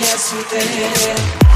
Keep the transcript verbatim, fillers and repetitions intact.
Yes, you did.